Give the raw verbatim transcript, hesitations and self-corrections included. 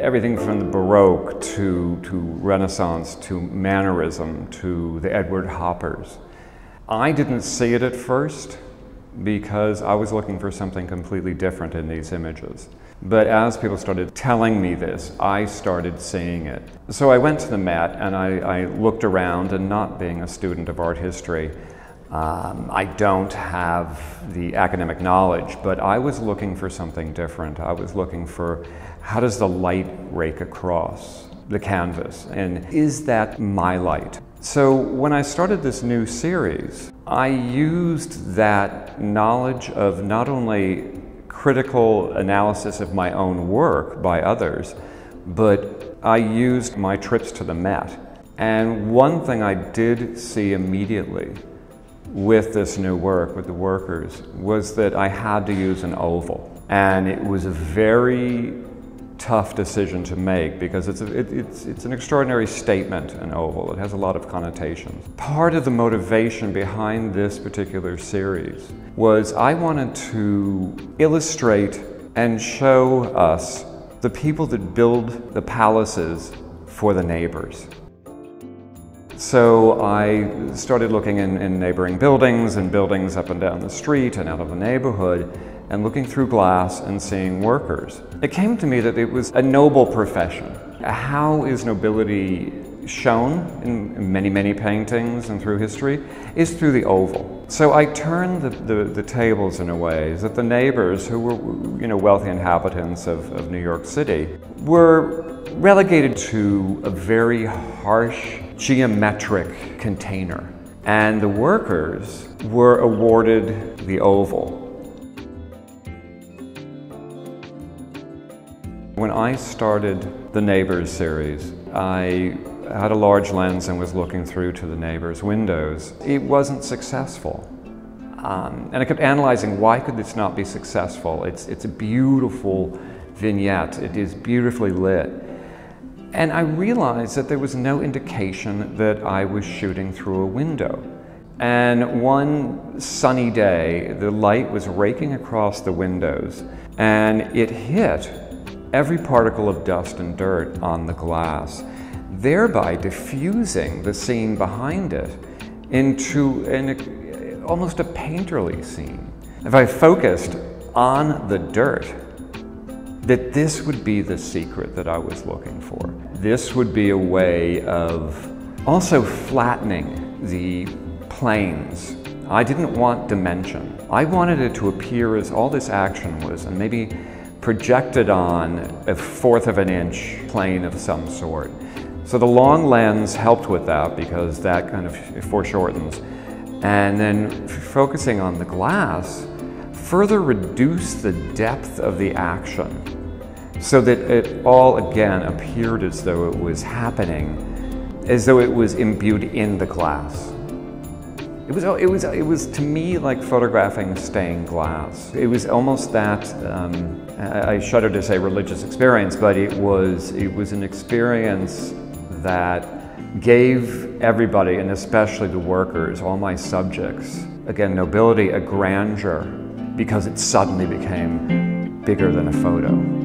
everything from the Baroque to, to Renaissance to Mannerism to the Edward Hoppers. I didn't see it at first because I was looking for something completely different in these images. But as people started telling me this, I started seeing it. So I went to the Met and I, I looked around, and not being a student of art history, Um, I don't have the academic knowledge, but I was looking for something different. I was looking for, how does the light rake across the canvas, and is that my light? So when I started this new series, I used that knowledge of not only critical analysis of my own work by others, but I used my trips to the Met. And one thing I did see immediately with this new work, with The Workers, was that I had to use an oval. And it was a very tough decision to make because it's, a, it, it's, it's an extraordinary statement, an oval. It has a lot of connotations. Part of the motivation behind this particular series was I wanted to illustrate and show us the people that build the palaces for the neighbors. So I started looking in, in neighboring buildings and buildings up and down the street and out of the neighborhood, and looking through glass and seeing workers. It came to me that it was a noble profession. How is nobility shown in many, many paintings and through history is through the oval. So I turned the, the, the tables in a way that the neighbors, who were you know, wealthy inhabitants of, of New York City, were relegated to a very harsh geometric container. And the workers were awarded the oval. When I started the Neighbors series, I had a large lens and was looking through to the neighbors' windows. It wasn't successful. Um, and I kept analyzing, why could this not be successful? It's, it's a beautiful vignette. It is beautifully lit. And I realized that there was no indication that I was shooting through a window. And one sunny day, the light was raking across the windows, and it hit every particle of dust and dirt on the glass, thereby diffusing the scene behind it into an, almost a painterly scene. If I focused on the dirt, that this would be the secret that I was looking for. This would be a way of also flattening the planes. I didn't want dimension. I wanted it to appear as all this action was, and maybe projected on a fourth of an inch plane of some sort. So the long lens helped with that because that kind of foreshortens. And then focusing on the glass further reduce the depth of the action so that it all again appeared as though it was happening, as though it was imbued in the glass. It was, it was, it was to me like photographing stained glass. It was almost that, um, I shudder to say religious experience, but it was, it was an experience that gave everybody, and especially the workers, all my subjects, again, nobility, a grandeur, because it suddenly became bigger than a photo.